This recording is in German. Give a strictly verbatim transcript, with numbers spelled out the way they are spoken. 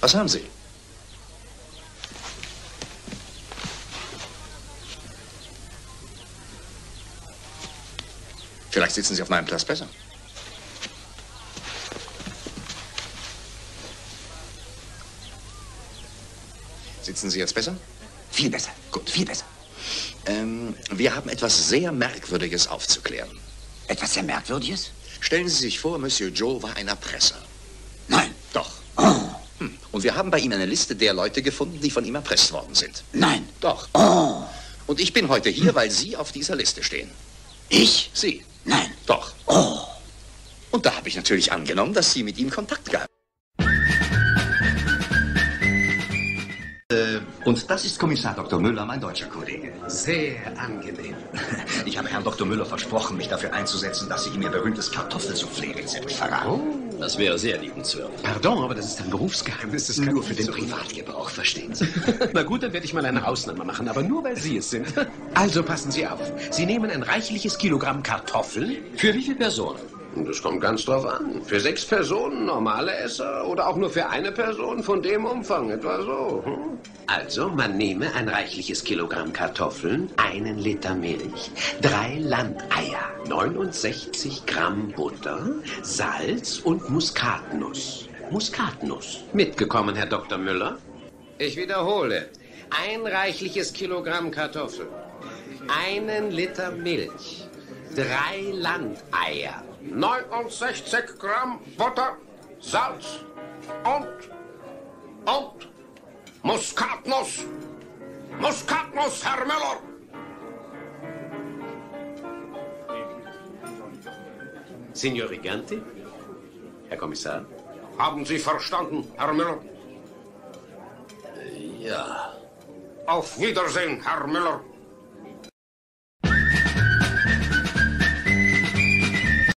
Was haben Sie? Vielleicht sitzen Sie auf meinem Platz besser. Sitzen Sie jetzt besser? Viel besser. Gut, viel besser. Ähm, wir haben etwas sehr Merkwürdiges aufzuklären. Etwas sehr Merkwürdiges? Stellen Sie sich vor, Monsieur Joe war ein Erpresser. Nein. Doch. Oh. Hm. Und wir haben bei ihm eine Liste der Leute gefunden, die von ihm erpresst worden sind. Nein. Doch. Oh. Und ich bin heute hier, weil Sie auf dieser Liste stehen. Ich? Sie. Nein. Doch. Oh. Und da habe ich natürlich angenommen, dass Sie mit ihm Kontakt gaben. Und das ist Kommissar Doktor Müller, mein deutscher Kollege. Sehr angenehm. Ich habe Herrn Doktor Müller versprochen, mich dafür einzusetzen, dass ich ihm ihr berühmtes Kartoffelsoufflé-Rezept verrate. Oh. Das wäre sehr liebenswürdig. Pardon, aber das ist ein Berufsgeheimnis. Das kann nur für den Privatgebrauch, verstehen Sie? Na gut, dann werde ich mal eine Ausnahme machen, aber nur, weil Sie es sind. Also passen Sie auf. Sie nehmen ein reichliches Kilogramm Kartoffeln. Für wie viele Personen? Das kommt ganz drauf an. Für sechs Personen normale Esser oder auch nur für eine Person von dem Umfang, etwa so. Hm? Also, man nehme ein reichliches Kilogramm Kartoffeln, einen Liter Milch, drei Landeier, neunundsechzig Gramm Butter, Salz und Muskatnuss. Muskatnuss. Mitgekommen, Herr Doktor Müller? Ich wiederhole. Ein reichliches Kilogramm Kartoffeln, einen Liter Milch, drei Landeier, neunundsechzig Gramm Butter, Salz und, und Muskatnuss. Muskatnuss, Herr Müller. Signor Riganti, Herr Kommissar. Haben Sie verstanden, Herr Müller? Ja. Auf Wiedersehen, Herr Müller.